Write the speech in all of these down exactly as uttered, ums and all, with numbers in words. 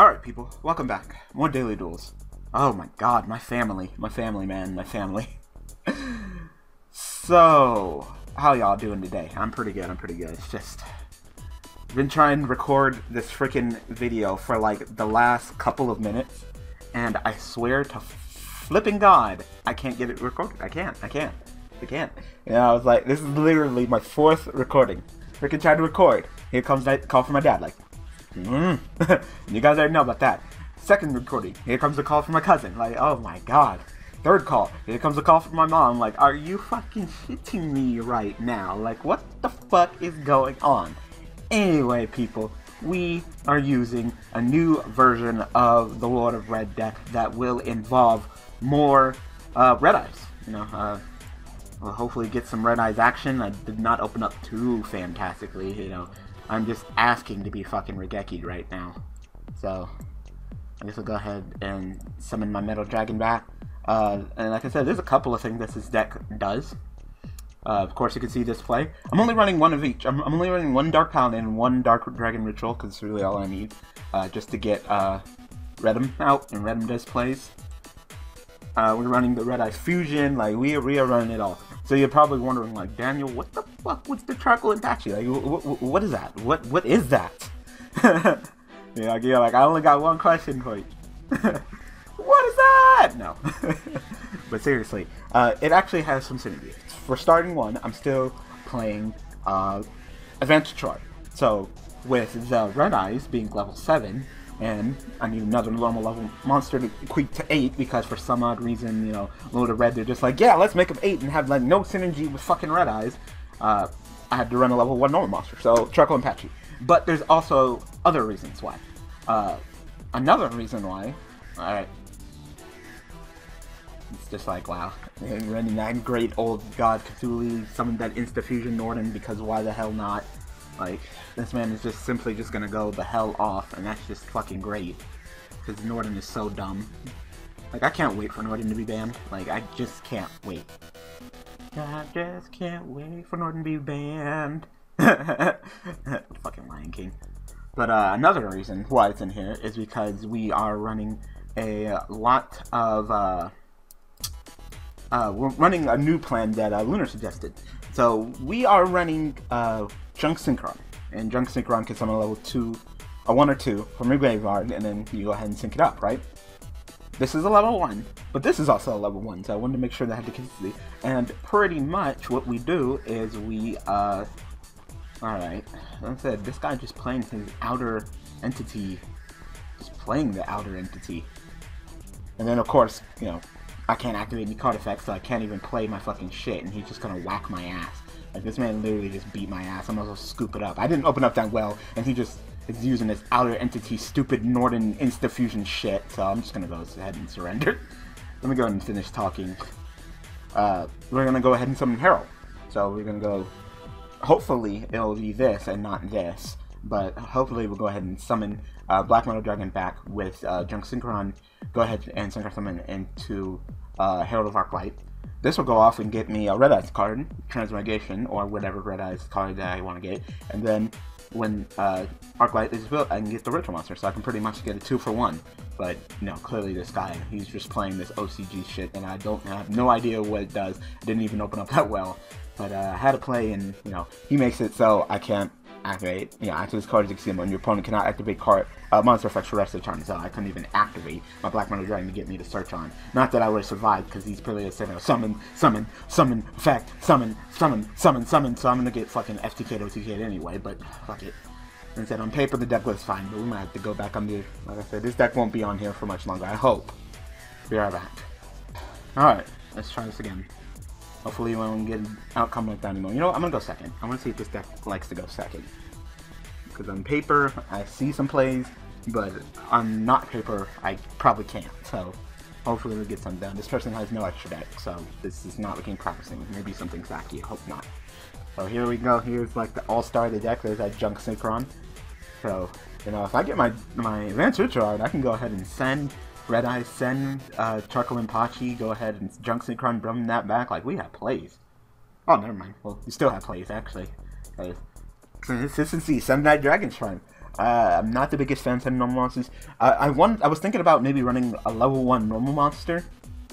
Alright people, welcome back. More Daily Duels. Oh my god, my family. My family, man. My family. So, how y'all doing today? I'm pretty good, I'm pretty good. It's just... been trying to record this freaking video for like the last couple of minutes, and I swear to flipping god, I can't get it recorded. I can't, I can't, I can't. And I was like, this is literally my fourth recording. Freaking trying to record. Here comes that call from my dad, like... Mm. You guys already know about that. Second recording, here comes a call from my cousin. Like, oh my god. Third call, here comes a call from my mom. Like, are you fucking shitting me right now? Like, what the fuck is going on? Anyway, people, we are using a new version of the Lord of Red deck that will involve more uh, red eyes. You know, uh, we'll hopefully get some red eyes action. I did not open up too fantastically, you know. I'm just asking to be fucking regekied right now. So, I guess I'll go ahead and summon my Metal Dragon back. Uh, and like I said, there's a couple of things that this deck does. Uh, of course, you can see this play. I'm only running one of each. I'm, I'm only running one Dark Paladin and one Dark Dragon Ritual, because it's really all I need. Uh, just to get uh, Redem out, and Redem does plays. Uh, we're running the Red Eye Fusion, like, we, we are running it all. So you're probably wondering, like, Daniel, what the fuck was the charcoal and patchy? Like, wh wh what is that? What What is that? You're, like, you're like, I only got one question for you. What is that? No. But seriously, uh, it actually has some synergy. For starting one, I'm still playing uh, Adventure Chart. So with the Red Eyes being level seven, and I need another normal level monster to quick to eight, because for some odd reason, you know, Lord of Red, they're just like, yeah, let's make them eight and have like no synergy with fucking Red Eyes. Uh, I had to run a level one normal monster, so Charcoal and Patchy. But there's also other reasons why. Uh, another reason why, alright, it's just like, wow, and running that great old god Cthulhu, summoned that Insta-Fusion Norden, because why the hell not? Like, this man is just simply just gonna go the hell off, and that's just fucking great. Because Norden is so dumb. Like, I can't wait for Norden to be banned. Like, I just can't wait. I just can't wait for Norden to be banned. Fucking Lion King. But uh, another reason why it's in here is because we are running a lot of, uh... Uh, we're running a new plan that uh, Lunar suggested. So, we are running, uh... Junk Synchron, and Junk Synchron can summon a level two, a one or two from your graveyard, and then you go ahead and sync it up, right? This is a level one, but this is also a level one, so I wanted to make sure that I had the consistency. And pretty much what we do is we, uh, alright, like I said, this guy just playing his outer entity, just playing the outer entity. And then of course, you know, I can't activate any card effects, so I can't even play my fucking shit, and he's just gonna whack my ass. Like, this man literally just beat my ass. I'm gonna scoop it up. I didn't open up that well, and he just is using this outer entity, stupid Norden Insta-Fusion shit, so I'm just gonna go ahead and surrender. Let me go ahead and finish talking. Uh, we're gonna go ahead and summon Herald. So we're gonna go... hopefully it'll be this and not this, but hopefully we'll go ahead and summon uh, Black Metal Dragon back with uh, Junk Synchron. Go ahead and Synchron summon into uh, Herald of Arclight. This will go off and get me a Red Eyes card, Transmigration, or whatever Red Eyes card that I want to get. And then when uh, Arclight is built, I can get the Ritual Monster, so I can pretty much get a two for one. But, you know, clearly this guy, he's just playing this O C G shit, and I don't I have no idea what it does. I didn't even open up that well. But uh, I had to play, and, you know, he makes it so I can't activate. You know, after this card is Eximo, and your opponent cannot activate card, uh, monster effects for the rest of the turn, so I couldn't even activate my Black Metal Dragon to get me to search on. Not that I would have survived, because he's pretty much saying, summon, summon, summon, effect, summon, summon, summon, summon, so I'm gonna get fucking F T K'd, O T K'd anyway, but fuck it. Instead, on paper, the deck looks fine, but we might have to go back on the, like I said, this deck won't be on here for much longer, I hope. We are back. Alright, let's try this again. Hopefully we won't get an outcome like that anymore. You know what, I'm gonna go second. I wanna see if this deck likes to go second. Because on paper, I see some plays, but on not paper, I probably can't. So, hopefully we'll get some done. This person has no extra deck, so this is not looking promising. Maybe something wacky, I hope not. So here we go, here's like the all-star of the deck. There's that Junk Synchron. So, you know, if I get my, my Advanced Ritual out, I can go ahead and send Red Eyes, send uh, Charcoal and Pachi, go ahead and Junk Synchron, bring that back. Like, we have plays. Oh, never mind. Well, we still have plays, actually. Consistency, Sun Knight Dragon Shrine. Uh, I'm not the biggest fan of having normal monsters. I, I, want, I was thinking about maybe running a level one normal monster,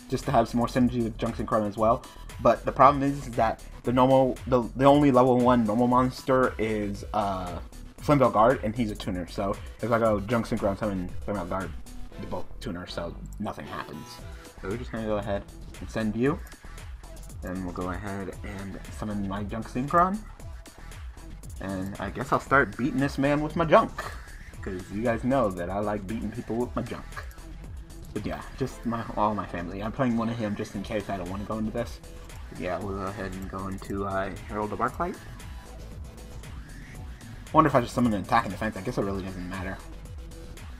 just to have some more synergy with Junction Crumb as well. But the problem is that the normal, the, the only level one normal monster is uh, Flamebell Guard, and he's a tuner. So if I go Junction Crumb and Flamebell Guard, they're both tuners, so nothing happens. So we're just gonna go ahead and send you. Then we'll go ahead and summon my Junk Synchron. And I guess I'll start beating this man with my junk. Because you guys know that I like beating people with my junk. But yeah, just my all my family. I'm playing one of him just in case I don't want to go into this. But yeah, we'll go ahead and go into uh, Herald of Arclight. I wonder if I just summon an attack and defense. I guess it really doesn't matter.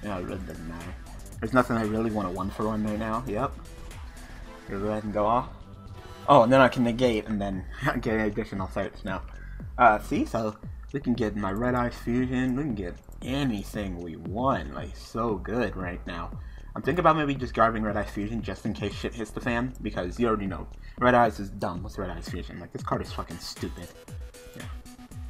No, it really doesn't matter. There's nothing I really want to one for one right now. Yep. We'll go ahead and go off. Oh, and then I can negate, and then get an additional search now. Uh, see, so we can get my Red Eye Fusion, we can get anything we want, like, so good right now. I'm thinking about maybe just grabbing Red Eye Fusion just in case shit hits the fan, because you already know, Red Eyes is dumb with Red Eye Fusion, like, this card is fucking stupid. Yeah.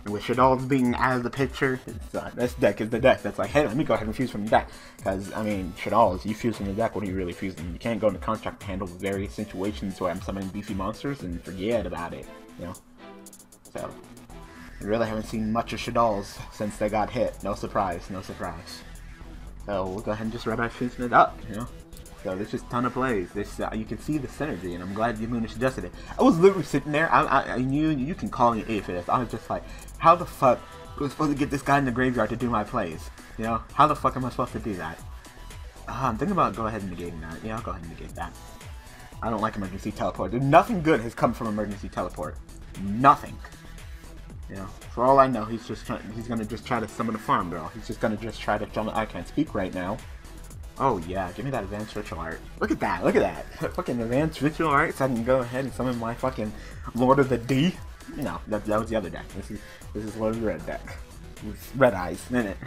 And with Shadal's being out of the picture, it's, uh, this deck is the deck that's like, hey, let me go ahead and fuse from the deck, because, I mean, Shadal's, you fuse from the deck, what are you really fusing? You can't go into contract to handle various situations where I'm summoning beefy monsters and forget about it, you know? So... I really haven't seen much of Shadal's since they got hit. No surprise, no surprise. So we'll go ahead and just Red Eye Fusion it up, you know? So there's just a ton of plays. This uh, you can see the synergy, and I'm glad you Moon suggested it. I was literally sitting there, I, I, I knew you can call me A for this. I was just like, how the fuck was I supposed to get this guy in the graveyard to do my plays? You know, how the fuck am I supposed to do that? Uh, I'm thinking about go ahead and negating that. Yeah, I'll go ahead and negate that. I don't like emergency teleport. Nothing good has come from emergency teleport. Nothing. You know, for all I know, he's just trying, he's gonna just try to summon a farm girl. He's just gonna just try to summon. I can't speak right now. Oh yeah, give me that advanced ritual art. Look at that, look at that. Fucking advanced ritual art, so I can go ahead and summon my fucking Lord of the D. No, that, that was the other deck. This is this is Lord of the Red deck. With Red Eyes, isn't it?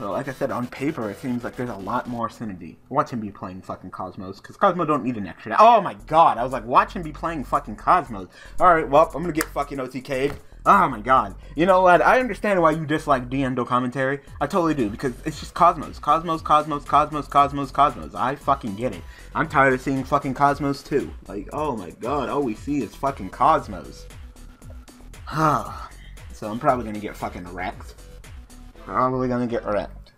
So like I said, on paper it seems like there's a lot more synergy. Watch him be playing fucking Kozmos, because Kozmo don't need an extra. Oh my god, I was like, watch him be playing fucking Kozmos. Alright, well, I'm gonna get fucking O T K'd. Oh my god. You know what, I understand why you dislike D M D O commentary. I totally do, because it's just Kozmos. Kozmos, Kozmos, Kozmos, Kozmos, Kozmos. I fucking get it. I'm tired of seeing fucking Kozmos too. Like, oh my god, all we see is fucking Kozmos. So I'm probably gonna get fucking wrecked. Probably gonna get wrecked.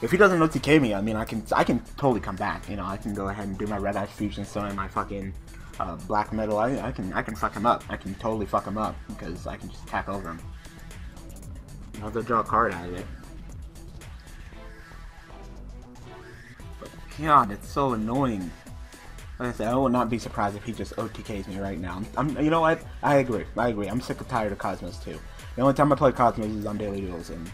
If he doesn't O T K me, I mean, I can I can totally come back. You know, I can go ahead and do my Red Eye Fusion, so in my fucking uh, black metal. I I can I can fuck him up. I can totally fuck him up because I can just attack over him. I'll just draw a card out of it. But god, it's so annoying. Like I said, I will not be surprised if he just O T Ks me right now. I'm, I'm, you know what? I agree. I agree. I'm sick and tired of Kozmos too. The only time I play Kozmos is on Daily Duels and.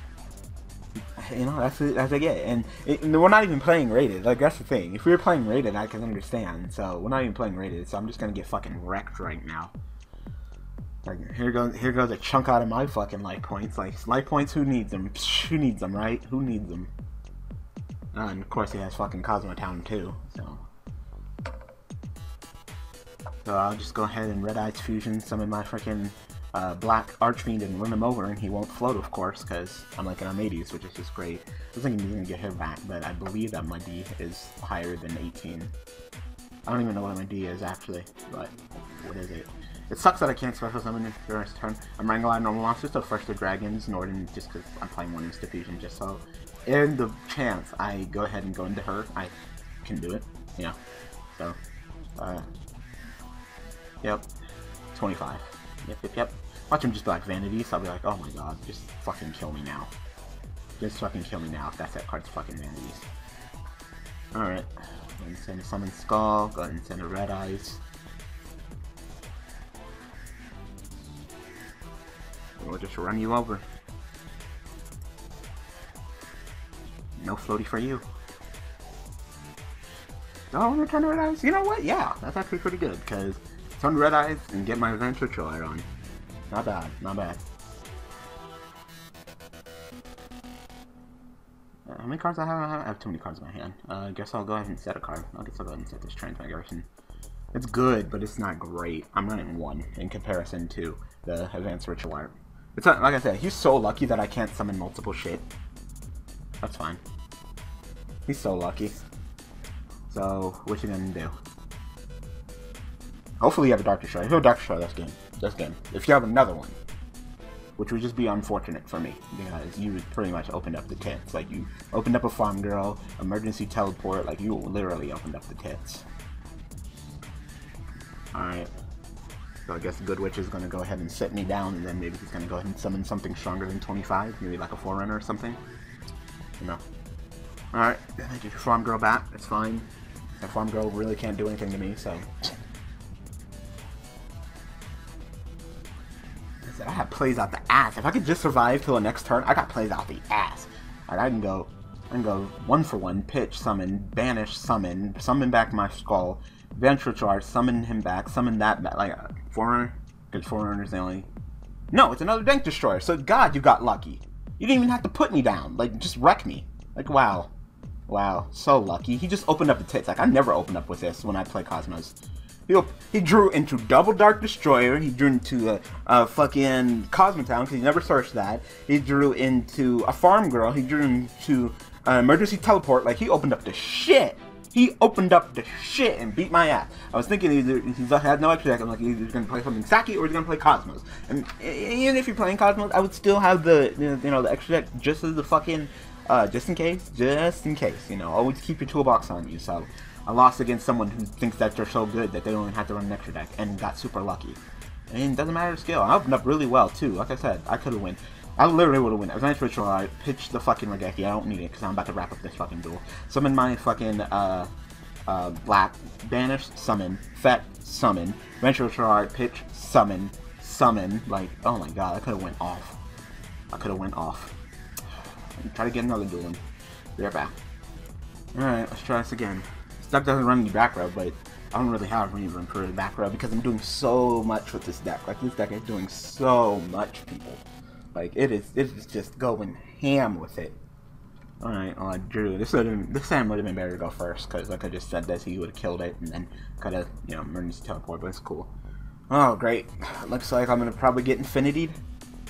You know, that's it, that's it, yeah. And, it, and we're not even playing rated. Like, that's the thing. If we were playing rated, I could understand. So, we're not even playing rated. So, I'm just going to get fucking wrecked right now. Like, here goes here goes a chunk out of my fucking life points. Like, life points, who needs them? Psh, who needs them, right? Who needs them? Uh, and, of course, he has fucking Kozmo Town, too. So, so I'll just go ahead and Red Eyes Fusion summon my freaking... Uh, black Archfiend and run him over, and he won't float, of course, because I'm like an Amadeus, which is just great. I was thinking he's gonna get hit back, but I believe that my D is higher than eighteen. I don't even know what my D is actually, but what is it? It sucks that I can't special summon in the rest of the turn. I'm running a lot of normal monsters, so first the dragons, Norden, just because I'm playing one Insta Fusion, just so. And the chance I go ahead and go into her, I can do it, you know. So, uh, yep, twenty-five. Yep, yep, yep. Watch him just be like Vanity, so I'll be like, oh my god, just fucking kill me now. Just fucking kill me now if that's that card's fucking Vanities. Alright. Go ahead and send a Summon Skull, go ahead and send a Red Eyes. And we'll just run you over. No floaty for you. Oh, return to Red Eyes? You know what? Yeah, that's actually pretty good, because... turn Red Eyes and get my Adventure Light on. Not bad, not bad. Uh, how many cards I have? I have too many cards in my hand. Uh, I guess I'll go ahead and set a card. I guess I'll go ahead and set this Transmigration. It's good, but it's not great. I'm running one in comparison to the Advanced Ritual Art. It's not, like I said, he's so lucky that I can't summon multiple shit. That's fine. He's so lucky. So, what you gonna do? Hopefully you have a Dark Destroyer. If you have a Dark Destroyer, that's game. That's game. If you have another one, which would just be unfortunate for me, because you pretty much opened up the tits. Like, you opened up a farm girl, emergency teleport, like, you literally opened up the tits. Alright. So I guess the Good Witch is gonna go ahead and sit me down, and then maybe he's gonna go ahead and summon something stronger than twenty-five, maybe like a Forerunner or something. You know. Alright, then I get your farm girl back, that's fine. That farm girl really can't do anything to me, so. I have plays out the ass. If I could just survive till the next turn, I got plays out the ass. Alright, I can go I can go one for one, pitch, summon, banish, summon, summon back my skull, venture charge, summon him back, summon that back, like a Forerunner, because Forerunner's the only... No, it's another Dank Destroyer, so god, you got lucky. You didn't even have to put me down, like, just wreck me. Like, wow. Wow, so lucky. He just opened up the tits, like, I never open up with this when I play Kozmos. He, he drew into double Dark Destroyer, he drew into a, a fucking Cosmotown, because he never searched that. He drew into a farm girl, he drew into an emergency teleport, like, he opened up the shit. He opened up the shit and beat my ass. I was thinking either he had no extra deck. I'm like, either he's going to play something Saki or he's going to play Kozmos. And even if you're playing Kozmos, I would still have the, you know, the extra deck just as the fucking, uh, just in case, just in case, you know, always keep your toolbox on you. So I lost against someone who thinks that they're so good that they don't even have to run an extra deck and got super lucky. I mean, it doesn't matter the skill. I opened up really well, too. Like I said, I could have won. I literally would have won. I was on ritual. I pitched the fucking Regeki. I don't need it because I'm about to wrap up this fucking duel. Summon my fucking uh, uh, black. Banish, summon. Fet, summon. Venture Charge, pitch, summon. Summon. Like, oh my god, I could have went off. I could have went off. Try to get another duel in. Be right back. Alright, let's try this again. Stuck doesn't run any back row, but I don't really have any room for the back row because I'm doing so much with this deck. Like, this deck is doing so much, people. Like, it is, it is just going ham with it. Alright, well, I drew. This would have, this time would have been better to go first, because I could have just said this, he would have killed it, and then could have, you know, emergency teleport, but it's cool. Oh, great. Looks like I'm going to probably get Infinitied.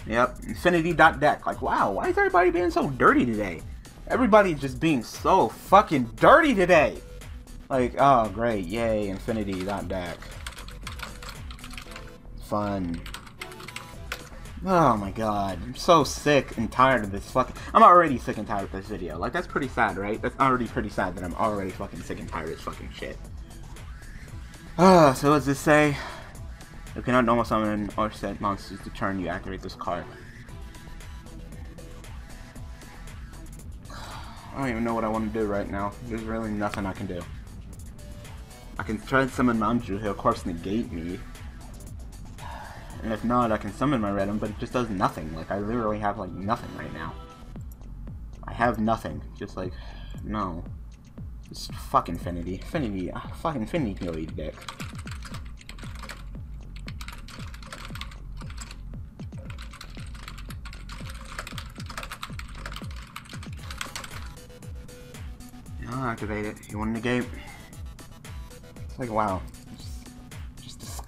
Yep, Infinity.deck. Like, wow, why is everybody being so dirty today? Everybody's just being so fucking dirty today! Like, oh, great, yay, Infinity.deck. Fun. Oh my god, I'm so sick and tired of this fucking- I'm already sick and tired of this video. Like, that's pretty sad, right? That's already pretty sad that I'm already fucking sick and tired of this fucking shit. Ah, so what does this say? You cannot normal summon or set monsters to turn you activate this card. I don't even know what I want to do right now. There's really nothing I can do. I can try to summon Mamju, he'll of course negate me. And if not, I can summon my Redem, but it just does nothing. Like, I literally have, like, nothing right now. I have nothing. Just, like, no. Just fuck Infinity. Infinity. Uh, fuck Infinity can go eat a dick. I'll activate it. You want to negate? It's like, wow.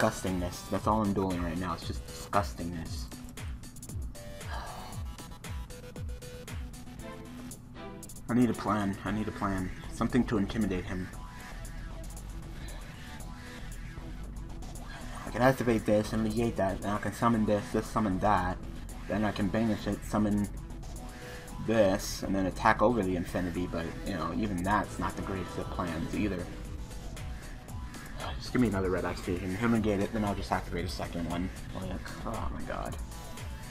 Disgustingness. That's all I'm doing right now. It's just disgustingness. I need a plan. I need a plan. Something to intimidate him. I can activate this and negate that. Then I can summon this, this, summon that. Then I can banish it, summon this, and then attack over the Infinity. But, you know, even that's not the greatest of plans either. Just give me another red X fusion. He'll negate it, then I'll just activate a second one. Like, oh my god.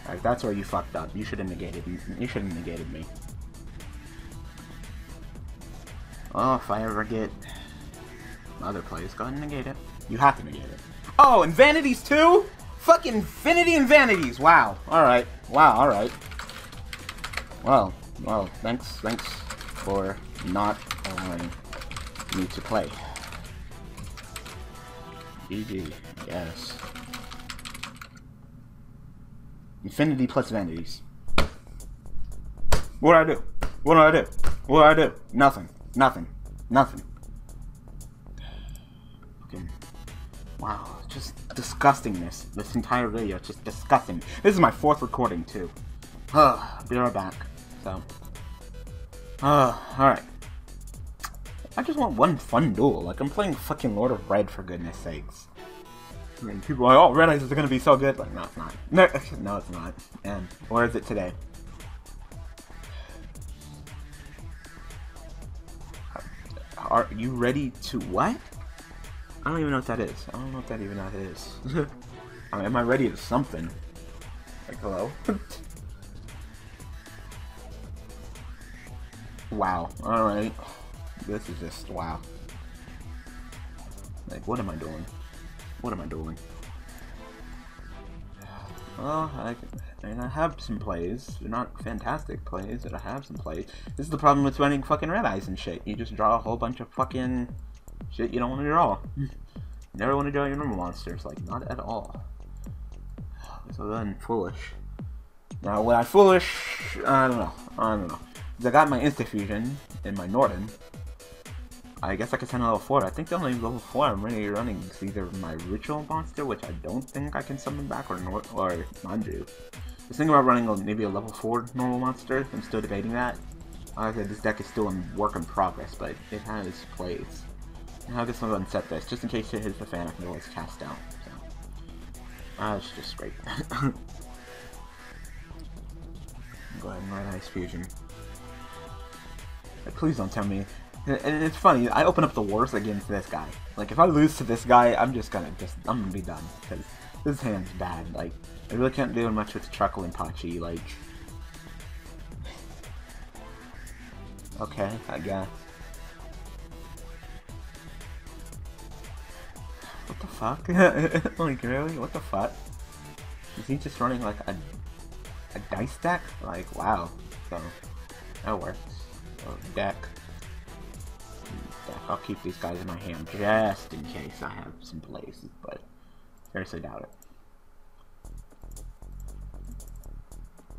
Alright, that's where you fucked up. You should have negated me. You should have negated me. Oh, if I ever get other players, go ahead and negate it. You have to negate it. Oh, and vanities too? Fucking infinity and vanities! Wow. Alright. Wow, alright. Well, well, thanks, thanks for not allowing me to play. G G, yes. Infinity plus vanities. What do I do? What do I do? What do I do? Nothing. Nothing. Nothing. Fucking Wow, just disgustingness. This entire video is just disgusting. This is my fourth recording, too. Ugh, be right back. So, uh, alright. I just want one fun duel. Like, I'm playing fucking Lord of Red, for goodness sakes. I mean, people are like, oh, Red Ice is gonna be so good. Like, no, it's not. No, no it's not. And where is it today? Are you ready to what? I don't even know what that is. I don't know what that even that is. I mean, am I ready to something? Like, hello? Wow. Alright. This is just, wow. Like, what am I doing? What am I doing? Well, I, I mean, I have some plays. They're not fantastic plays, but I have some plays. This is the problem with running fucking Red Eyes and shit. You just draw a whole bunch of fucking shit you don't want to draw. Never want to draw your normal monsters. Like, not at all. So then, foolish. Now, when I foolish, I don't know. I don't know. Because I got my Insta-Fusion and my Norton. I guess I could send a level four. I think the only level four I'm really running is either my Ritual Monster, which I don't think I can summon back, or nor or Nanju. Just think about running a, maybe a level four normal monster. I'm still debating that. Like I said, this deck is still in work in progress, but it has plays. And I guess I'm going to set this, just in case it hits the fan, I can always cast down. So. Uh, it's just great. Go ahead and Red Ice Fusion. Like, please don't tell me. And it's funny, I open up the worst against this guy. Like, if I lose to this guy, I'm just gonna just I'm gonna be done, because this hand's bad. Like, I really can't do much with Truckle and Pachi. Like, okay, I guess. What the fuck? Like, really? What the fuck? Is he just running like a a dice deck? Like, wow. So that works. Oh, deck. I'll keep these guys in my hand just in case I have some plays, but seriously doubt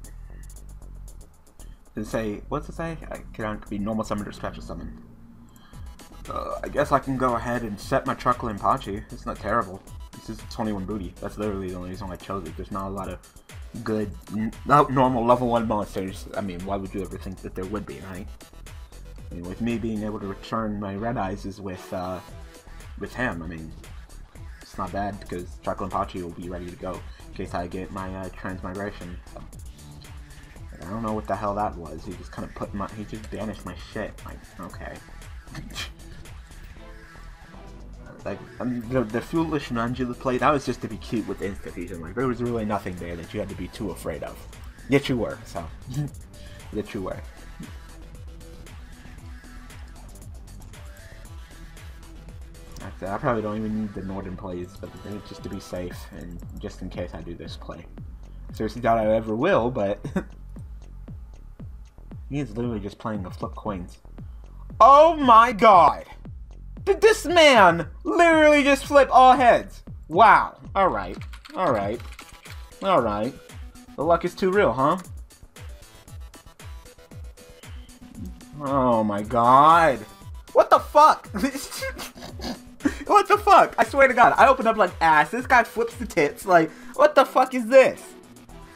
it. Does it say, what's it say? I can be normal summoned or special summoned. Uh, I guess I can go ahead and set my Truckle and Pachi. It's not terrible. This is twenty-one booty. That's literally the only reason I chose it. There's not a lot of good, normal level one monsters. I mean, why would you ever think that there would be, right? I mean, with me being able to return my Red Eyes is with, uh, with him, I mean, it's not bad, because Chocolate and Pachi will be ready to go, in case I get my, uh, Transmigration, so. Like, I don't know what the hell that was, he just kind of put my, he just banished my shit, like, okay. Like, I mean, the, the foolish Nanjula play, that was just to be cute with Insta-Fusion, like, there was really nothing there that you had to be too afraid of. Yet you were, so. Yet you were. I probably don't even need the Northern plays, but it's just to be safe, and just in case I do this play. Seriously doubt I ever will, but... He is literally just playing a flip coins. Oh my god! Did this man literally just flip all heads? Wow. Alright. Alright. Alright. The luck is too real, huh? Oh my god. What the fuck? What the fuck? I swear to god, I opened up like ass, this guy flips the tits, like, what the fuck is this?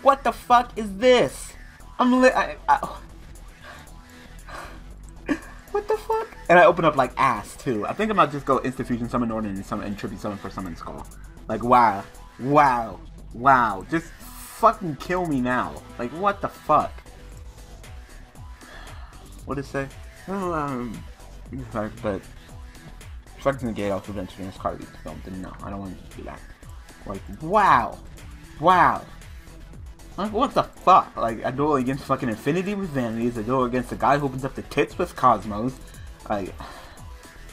What the fuck is this? I'm li- I, I, What the fuck? And I open up like ass, too. I think I might just go Insta-Fusion, Summon Norton, and, summon, and Tribute Summon for Summon Skull. Like, wow. Wow. Wow. Just fucking kill me now. Like, what the fuck? What did it say? Well, um... But... Selecting the gate off of entering this card is something. No, I don't want to do that. Like, wow! Wow! Like, what the fuck? Like, a duel against fucking Infinity with Vanities, a duel against the guy who opens up the tits with Cosmos, like,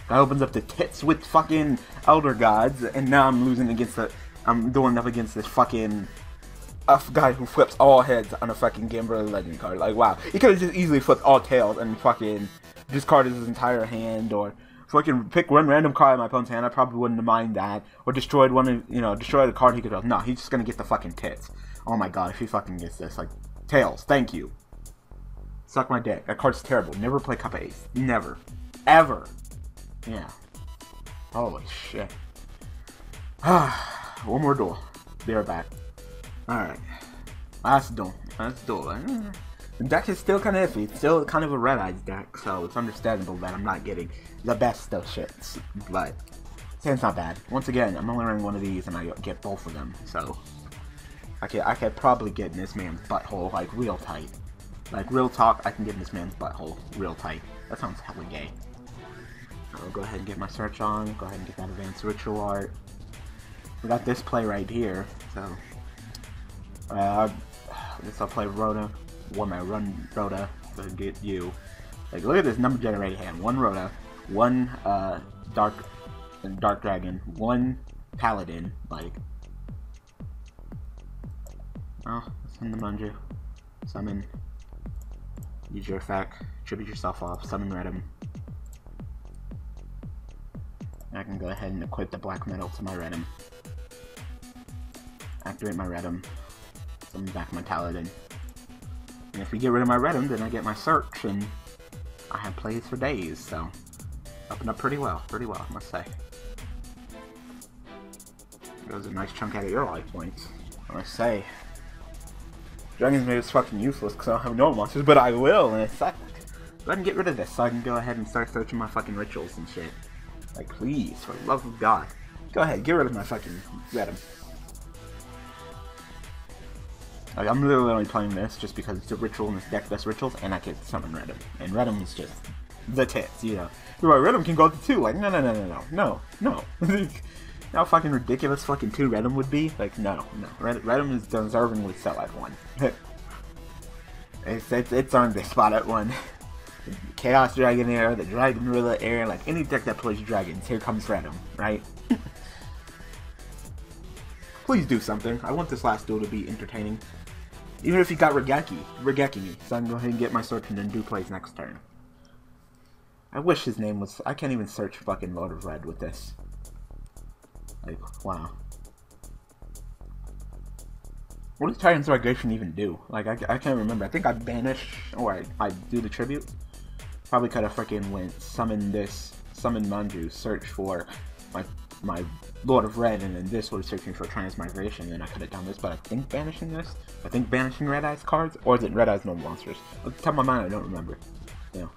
guy opens up the tits with fucking Elder Gods, and now I'm losing against the, I'm doing up against this fucking, a guy who flips all heads on a fucking Gambrel Legend card. Like, wow. He could've just easily flipped all tails and fucking discarded his entire hand, or... Fucking pick one random card in my opponent's hand, I probably wouldn't mind that. Or destroyed one of, you know, destroyed a card he could have. No, he's just gonna get the fucking tits. Oh my god, if he fucking gets this, like, tails, thank you. Suck my dick. That card's terrible. Never play Cup of Ace. Never. Ever. Yeah. Holy shit. Ah, one more duel. They are back. Alright. Last duel. Last duel. The deck is still kind of iffy. It's still kind of a red eyes deck, so it's understandable that I'm not getting the best of shits. But it's not bad. Once again, I'm only running one of these and I get both of them, so I could, I could probably get in this man's butthole, like, real tight. Like, real talk, I can get in this man's butthole real tight. That sounds hella gay. I'll go ahead and get my search on, go ahead and get that advanced ritual art. We got this play right here, so... Uh, I guess I'll play Rhoda. When I run Rhoda, so I'll get you. Like, look at this number generated hand. One Rhoda, one, uh, Dark... Dark Dragon, one Paladin, like... Oh, summon the Munja. Summon. Use your effect. Tribute yourself off. Summon Redem. I can go ahead and equip the Black Metal to my Redem. Activate my Redem. Summon back my Paladin. And if we get rid of my Redem, then I get my search, and I have plays for days, so... Opened up pretty well. Pretty well, I must say. Goes a nice chunk out of your life points, I must say. Dragon's Maid is fucking useless because I don't have no monsters, but I will, and it sucked. Go ahead and get rid of this so I can go ahead and start searching my fucking rituals and shit. Like, please, for the love of God. Go ahead, get rid of my fucking Redem. Like, I'm literally only playing this just because it's a ritual in this deck that's rituals, and I can summon Redem. And Redem is just the tits, you know. My Redem can go up to two, like, no, no, no, no, no, no, no. How fucking ridiculous fucking two Redem would be? Like, no, no. Red Redem is deservingly set at one. it's, it's, it's earned this spot at one. Chaos Dragon era, the Dragon Rilla era, like any deck that plays dragons, here comes Redem, right? Please do something. I want this last duel to be entertaining. Even if you got Regeki, Regeki me. So I can go ahead and get my search and then do plays next turn. I wish his name was... I can't even search fucking Lord of Red with this. Like, wow. What does Titan's Migration even do? Like, I, I can't remember. I think I banish, or I, I do the tribute. Probably could have freaking went, summon this, summon Manju, search for my my Lord of Red, and then this would have searching for Titan's Migration, and I could have done this, but I think banishing this? I think banishing Red Eyes cards? Or is it Red Eyes no monsters? At the top of my mind, I don't remember. You know.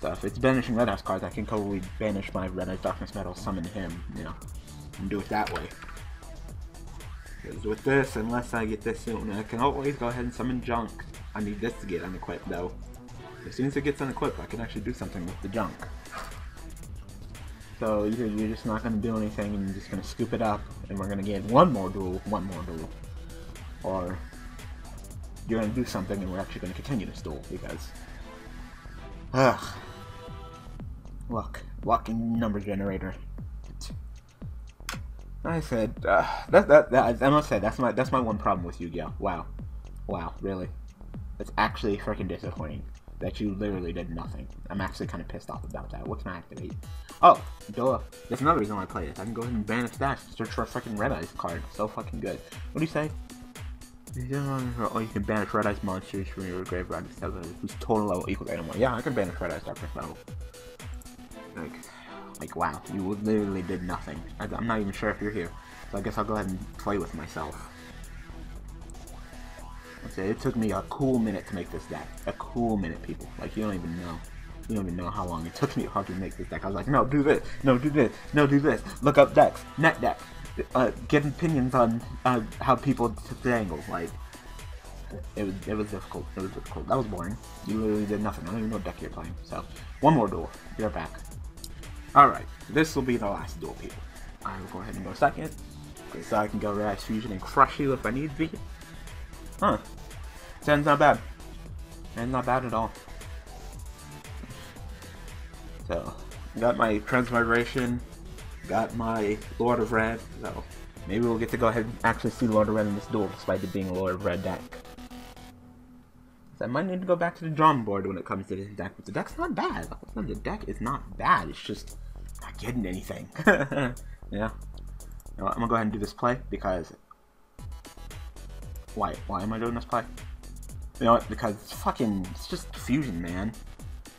So if it's banishing Red Eyes cards, I can totally banish my Red Eyes Darkness Metal, summon him, you know. And do it that way. Because with this, unless I get this soon, I can always go ahead and summon junk. I need this to get unequipped though. As soon as it gets unequipped, I can actually do something with the junk. So you're, you're just not going to do anything, and you're just going to scoop it up, and we're going to get one more duel, one more duel. Or you're going to do something, and we're actually going to continue this duel, because... Ugh. Luck. Walking number generator. I said, uh, that, that, that, I must say, that's my, that's my one problem with Yu-Gi-Oh! Wow. Wow, really. It's actually freaking disappointing that you literally did nothing. I'm actually kind of pissed off about that. What can I activate? Oh, duh. That's another reason why I play this. I can go ahead and banish that, search for a freaking Red Eyes card. So fucking good. What do you say? Oh, you can banish Red Eyes monsters from your graveyard whose total level equals animal. Yeah, I can banish Red Eyes Darkness Metal. Like... Like, wow, you literally did nothing. I, I'm not even sure if you're here. So I guess I'll go ahead and play with myself. Okay, it took me a cool minute to make this deck. A cool minute, people. Like, you don't even know. You don't even know how long it took me to fucking make this deck. I was like, no, do this. No, do this. No, do this. Look up decks. Net deck. Uh, give opinions on uh, how people took the angle. Like, it was, it was difficult. It was difficult. That was boring. You literally did nothing. I don't even know what deck you're playing. So, one more duel. You're back. Alright, this will be the last duel, people. I will go ahead and go second, so I can go Red Eyes Fusion and crush you if I need to be. Huh. Ten's not bad. And not bad at all. So, got my Transmigration, got my Lord of Red, so maybe we'll get to go ahead and actually see Lord of Red in this duel, despite it being a Lord of Red deck. I might need to go back to the drawing board when it comes to this deck, but the deck's not bad. The deck is not bad, it's just not getting anything. Yeah. You know what? I'm gonna go ahead and do this play, because... Why? Why am I doing this play? You know what? Because it's fucking... It's just fusion, man.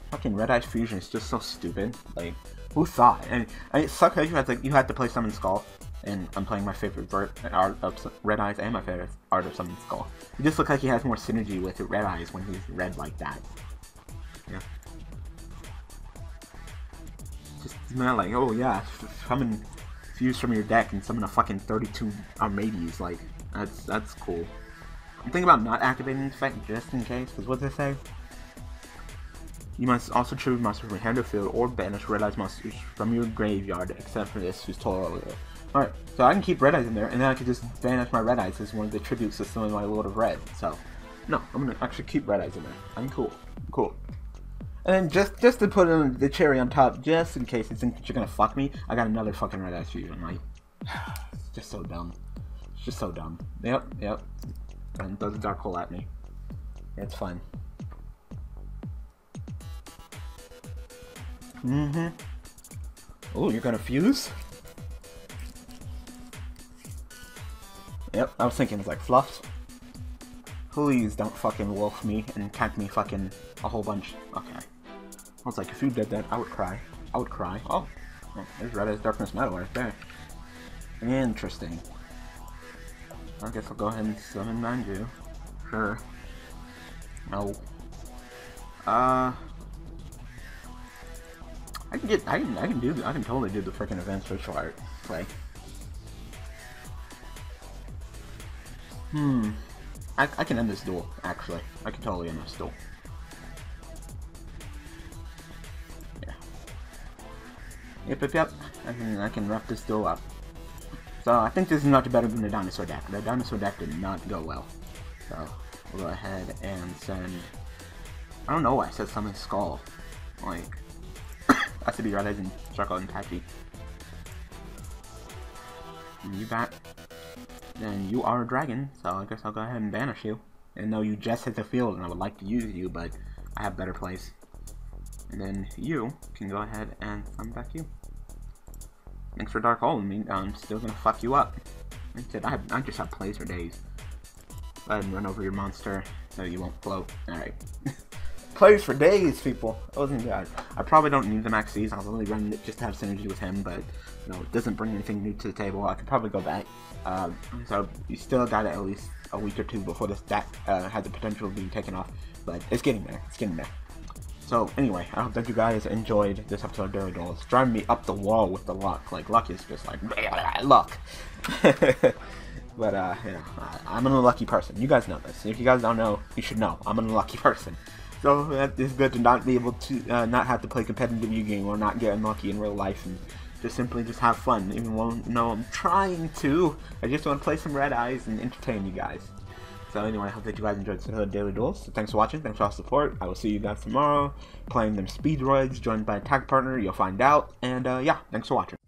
Fucking Red Eyes Fusion is just so stupid. Like, Who thought? And, and it sucks that you had to you had to play Summon Skull, and I'm playing my favorite art of Red Eyes and my favorite art of Summon Skull. It just looks like he has more synergy with Red Eyes when he's red like that. Yeah. Just not like, oh yeah, summon fuse from your deck and summon a fucking thirty-two Armades. Like that's that's cool. I'm thinking about not activating this effect just in case, because what does it say? You must also tribute monsters from your hand or field or banish Red Eyes monsters from your graveyard, except for this who's told earlier. Alright, so I can keep Red Eyes in there, and then I can just banish my Red Eyes as one of the tributes to summon my Lord of Red. So, no, I'm gonna actually keep Red Eyes in there. I'm cool. Cool. And then just just to put in the cherry on top, just in case you think you're gonna fuck me, I got another fucking Red Eyes fusion. Like, it's just so dumb. It's just so dumb. Yep, yep. And does a dark hole at me. It's fine. Mm-hmm. Oh, you're gonna fuse? Yep, I was thinking it's like fluffs. Please don't fucking wolf me and attack me fucking a whole bunch. Okay. I was like, if you did that, I would cry. I would cry. Oh, well, there's Red Eyes Darkness Metal right there. Interesting. I guess I'll go ahead and summon Manju. Sure. No. Uh. I can get. I can. I can do. I can totally do the freaking event social art play. Hmm. I. I can end this duel. Actually, I can totally end this duel. Yeah. Yep. Yep. Yep. I can. I can wrap this duel up. So I think this is much better than the dinosaur deck. The dinosaur deck did not go well. So we'll go ahead and send. I don't know why I said summon Skull. Like I should be Red Eyes and Charcoal and Patchy. You back? Then you are a dragon, so I guess I'll go ahead and banish you. And no, you just hit the field, and I would like to use you, but I have better plays. And then you can go ahead and summon back you. Thanks for Dark Hole, I mean, I'm still gonna fuck you up. Like I said, I, I just have plays for days. Go ahead and run over your monster, so you won't float. Alright. Plays for days, people! Oh god. I probably don't need the max C's, I was only running it just to have synergy with him, but, you know, it doesn't bring anything new to the table. I could probably go back. Um, so, you still got it at least a week or two before this deck uh, has the potential of being taken off, but it's getting there, it's getting there. So, anyway, I hope that you guys enjoyed this episode of Daily Duels. It's driving me up the wall with the luck. Like, luck is just like, luck. But, uh, you know, I, I'm an unlucky person. You guys know this. If you guys don't know, you should know. I'm an unlucky person. So, uh, it's good to not be able to, uh, not have to play competitive video game or not get unlucky in real life and just simply just have fun. Even though no, I'm trying to. I just want to play some Red Eyes and entertain you guys. So anyway, I hope that you guys enjoyed the Daily Duels. So thanks for watching, thanks for all support. I will see you guys tomorrow, playing them Speedroids, joined by a tag partner, you'll find out. And uh, yeah, thanks for watching.